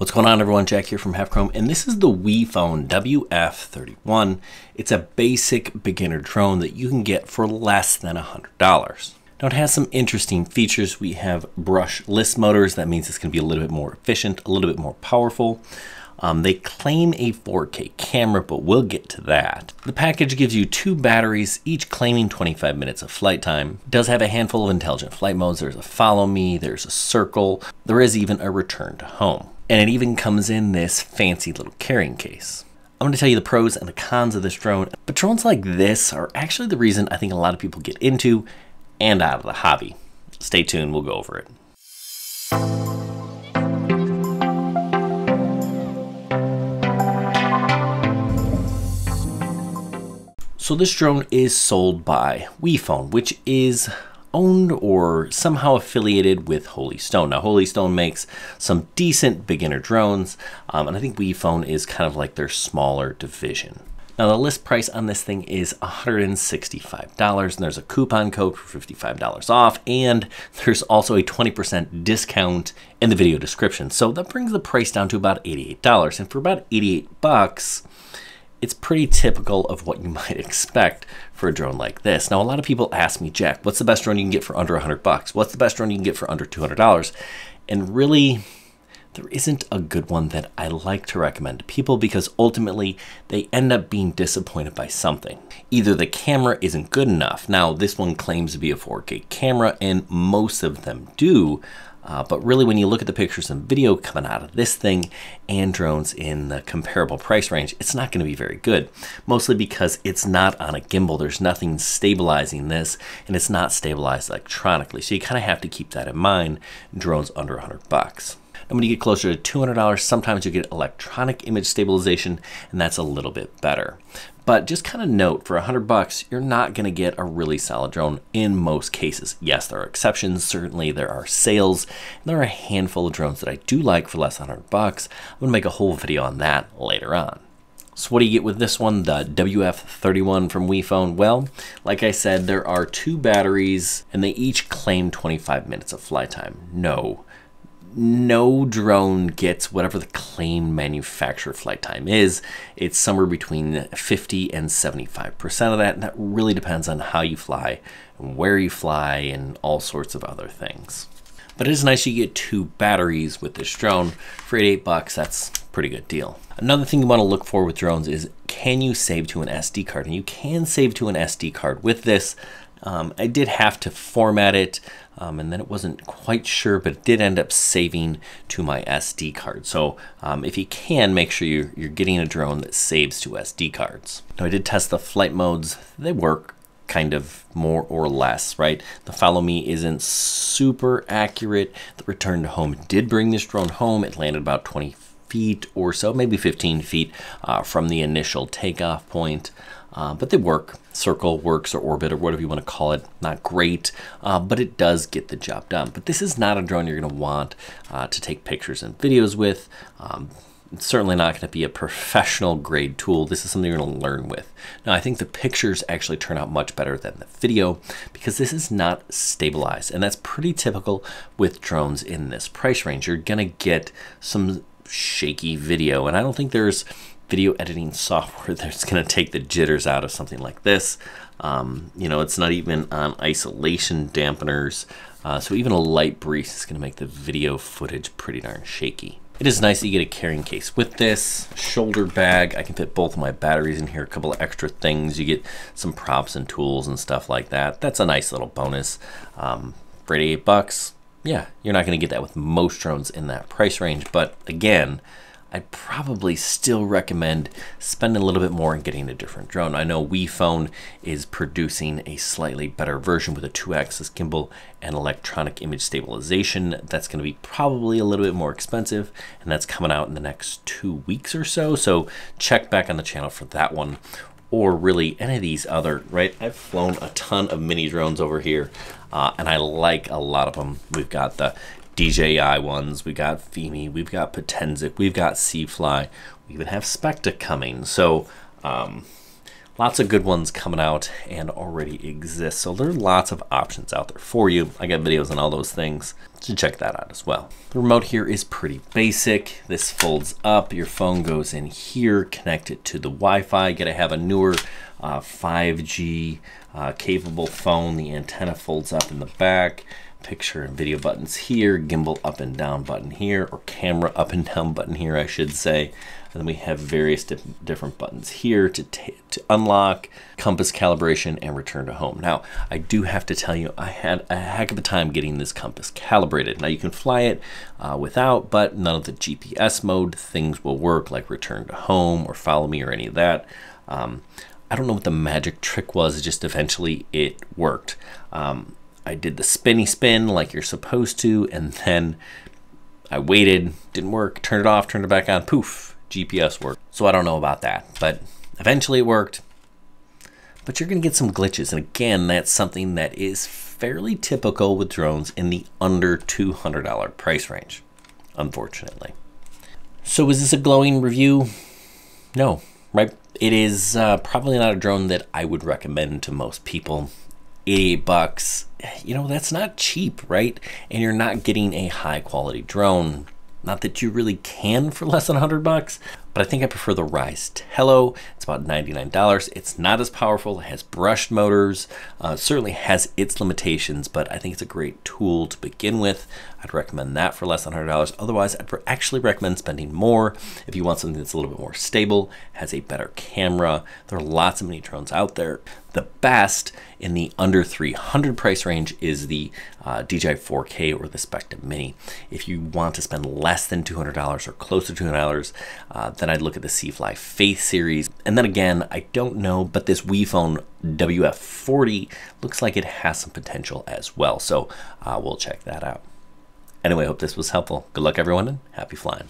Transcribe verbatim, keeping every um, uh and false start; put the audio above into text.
What's going on, everyone? Jack here from Half Chrome, and this is the WeFone W F thirty-one. It's a basic beginner drone that you can get for less than one hundred dollars. Now, it has some interesting features. We have brushless motors. That means it's going to be a little bit more efficient, a little bit more powerful. Um, they claim a four K camera, but we'll get to that. The package gives you two batteries, each claiming twenty-five minutes of flight time. It does have a handful of intelligent flight modes. There's a follow me, there's a circle, there is even a return to home. And it even comes in this fancy little carrying case. I'm going to tell you the pros and the cons of this drone, but drones like this are actually the reason I think a lot of people get into and out of the hobby. Stay tuned, we'll go over it. So this drone is sold by WeFone, which is owned or somehow affiliated with Holy Stone. Now, Holy Stone makes some decent beginner drones, um, and I think WeFone is kind of like their smaller division. Now, the list price on this thing is one hundred sixty-five dollars, and there's a coupon code for fifty-five dollars off, and there's also a twenty percent discount in the video description. So that brings the price down to about eighty-eight dollars, and for about eighty-eight bucks, it's pretty typical of what you might expect for a drone like this. Now, a lot of people ask me, Jack, what's the best drone you can get for under one hundred bucks? What's the best drone you can get for under two hundred dollars? And really, there isn't a good one that I like to recommend to people because ultimately they end up being disappointed by something. Either the camera isn't good enough. Now, this one claims to be a four K camera, and most of them do. Uh, but really, when you look at the pictures and video coming out of this thing and drones in the comparable price range, it's not going to be very good, mostly because it's not on a gimbal. There's nothing stabilizing this, and it's not stabilized electronically. So you kind of have to keep that in mind, drones under one hundred bucks. And when you get closer to two hundred dollars, sometimes you get electronic image stabilization, and that's a little bit better. But just kind of note, for one hundred bucks, you're not going to get a really solid drone in most cases. Yes, there are exceptions. Certainly, there are sales. And there are a handful of drones that I do like for less than one hundred bucks. I'm going to make a whole video on that later on. So what do you get with this one, the W F thirty-one from WeFone? Well, like I said, there are two batteries, and they each claim twenty-five minutes of flight time. No. No drone gets whatever the claimed manufacturer flight time is. It's somewhere between fifty and seventy-five percent of that, and that really depends on how you fly and where you fly and all sorts of other things. But it is nice you get two batteries with this drone. For eighty-eight bucks, that's a pretty good deal. Another thing you want to look for with drones is, can you save to an S D card? And you can save to an S D card with this. Um, I did have to format it, um, and then it wasn't quite sure, but it did end up saving to my S D card. So um, if you can, make sure you're, you're getting a drone that saves to S D cards. Now, I did test the flight modes. They work kind of more or less, right? The follow me isn't super accurate. The return to home did bring this drone home. It landed about twenty feet or so, maybe fifteen feet uh, from the initial takeoff point. Uh, but they work. Circle works, or orbit, or whatever you want to call it. Not great, uh, but it does get the job done. But this is not a drone you're going to want uh, to take pictures and videos with. Um, it's certainly not going to be a professional grade tool. This is something you're going to learn with. Now, I think the pictures actually turn out much better than the video because this is not stabilized, and that's pretty typical with drones in this price range. You're going to get some shaky video, and I don't think there's video editing software that's going to take the jitters out of something like this. Um, you know, it's not even on isolation dampeners, uh, so even a light breeze is going to make the video footage pretty darn shaky. It is nice that you get a carrying case with this, shoulder bag. I can fit both of my batteries in here, a couple of extra things. You get some props and tools and stuff like that. That's a nice little bonus. Um, for eighty-eight bucks, yeah, you're not going to get that with most drones in that price range, but again, I'd probably still recommend spending a little bit more and getting a different drone. I know WeFone is producing a slightly better version with a two-axis gimbal and electronic image stabilization. That's going to be probably a little bit more expensive, and that's coming out in the next two weeks or so. So check back on the channel for that one, or really any of these other, right? I've flown a ton of mini drones over here, uh, and I like a lot of them. We've got the D J I ones, we got Fimi, we've got Potensic, we've got SeaFly, we even have Spectre coming. So um, Lots of good ones coming out and already exist. So there are lots of options out there for you. I got videos on all those things, so check that out as well. The remote here is pretty basic. This folds up, your phone goes in here, connect it to the Wi-Fi. You gotta have a newer uh, five G uh, capable phone. The antenna folds up in the back. Picture and video buttons here, gimbal up and down button here, or camera up and down button here, I should say. And then we have various di different buttons here to, to unlock, compass calibration, and return to home. Now, I do have to tell you, I had a heck of a time getting this compass calibrated. Now, you can fly it uh, without, but none of the G P S mode things will work, like return to home or follow me or any of that. Um, I don't know what the magic trick was, just eventually it worked. Um, I did the spinny spin like you're supposed to, and then I waited, didn't work, turned it off, turned it back on, poof, G P S worked. So I don't know about that, but eventually it worked. But you're gonna get some glitches, and again, that's something that is fairly typical with drones in the under two hundred dollar price range, unfortunately. So is this a glowing review? No, right? It is uh, probably not a drone that I would recommend to most people. eighty-eight bucks, you know, that's not cheap, right? And you're not getting a high quality drone. Not that you really can for less than a hundred bucks, but I think I prefer the Ryze Tello. It's about ninety-nine dollars. It's not as powerful, it has brushed motors, uh, certainly has its limitations, but I think it's a great tool to begin with. I'd recommend that for less than a hundred dollars. Otherwise, I'd actually recommend spending more if you want something that's a little bit more stable, has a better camera. There are lots of mini drones out there. The best in the under three hundred price range is the uh, D J I four K or the Spectre Mini. If you want to spend less than two hundred dollars or close to two hundred dollars, uh, then I'd look at the Cfly Faith series. And then again, I don't know, but this WeFone W F forty looks like it has some potential as well. So uh, we'll check that out. Anyway, I hope this was helpful. Good luck, everyone, and happy flying.